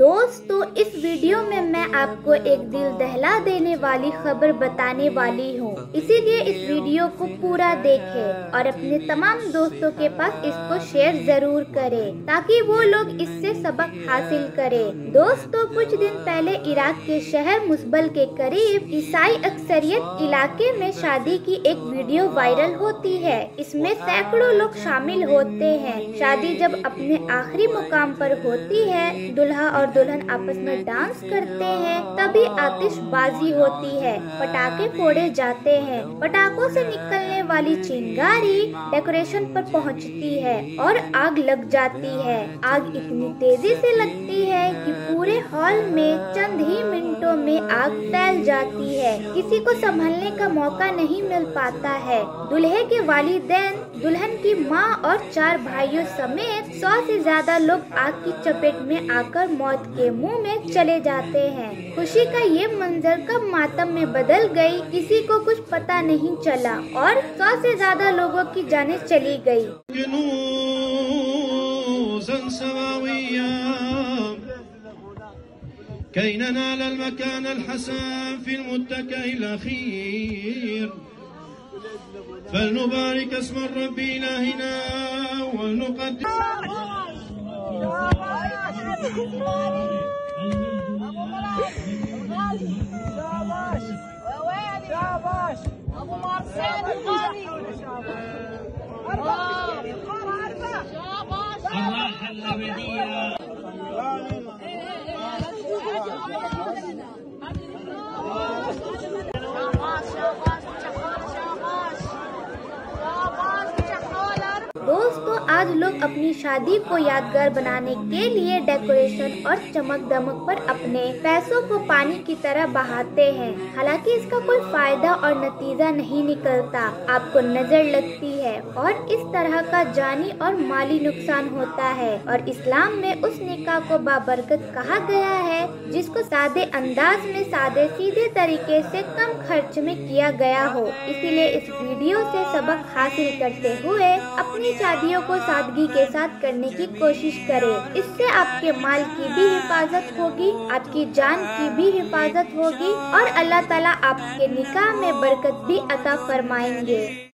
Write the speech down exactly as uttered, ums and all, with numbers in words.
दोस्तों, इस वीडियो में मैं आपको एक दिल दहला देने वाली खबर बताने वाली हूँ, इसीलिए इस वीडियो को पूरा देखें और अपने तमाम दोस्तों के पास इसको शेयर जरूर करें ताकि वो लोग इससे सबक हासिल करें। दोस्तों, कुछ दिन पहले इराक के शहर मुसबल के करीब ईसाई अक्सरियत इलाके में शादी की एक वीडियो वायरल होती है। इसमें सैकड़ों लोग शामिल होते हैं। शादी जब अपने आखिरी मुकाम पर होती है, दुल्हा और दुल्हन आपस में डांस करते हैं, तभी आतिशबाजी होती है, पटाखे फोड़े जाते हैं, पटाखों से निकलने वाली चिंगारी डेकोरेशन पर पहुंचती है और आग लग जाती है। आग इतनी तेजी से लगती है कि पूरे हॉल में चंद ही मिनटों में आग फैल जाती है। किसी को संभलने का मौका नहीं मिल पाता है। दुल्हे के वालिदैन, दुल्हन की माँ और चार भाइयों समेत सौ से ज्यादा लोग आग की चपेट में आकर मौत के मुंह में चले जाते हैं। खुशी का ये मंजर कब मातम में बदल गई, किसी को कुछ पता नहीं चला और सौ से ज्यादा लोगों की जानें चली गई। فلنبارك اسم الرب إلهنا ونقدس आज लोग अपनी शादी को यादगार बनाने के लिए डेकोरेशन और चमक दमक पर अपने पैसों को पानी की तरह बहाते हैं। हालांकि इसका कोई फायदा और नतीजा नहीं निकलता, आपको नजर लगती है और इस तरह का जानी और माली नुकसान होता है। और इस्लाम में उस निकाह को बाबरकत कहा गया है जिसको सादे अंदाज में, सादे सीधे तरीके से, कम खर्च में किया गया हो। इसीलिए इस वीडियो से सबक हासिल करते हुए अपनी शादियों को सादगी के साथ करने की कोशिश करें। इससे आपके माल की भी हिफाजत होगी, आपकी जान की भी हिफाजत होगी और अल्लाह ताला आपके निकाह में बरकत भी अता फरमाएंगे।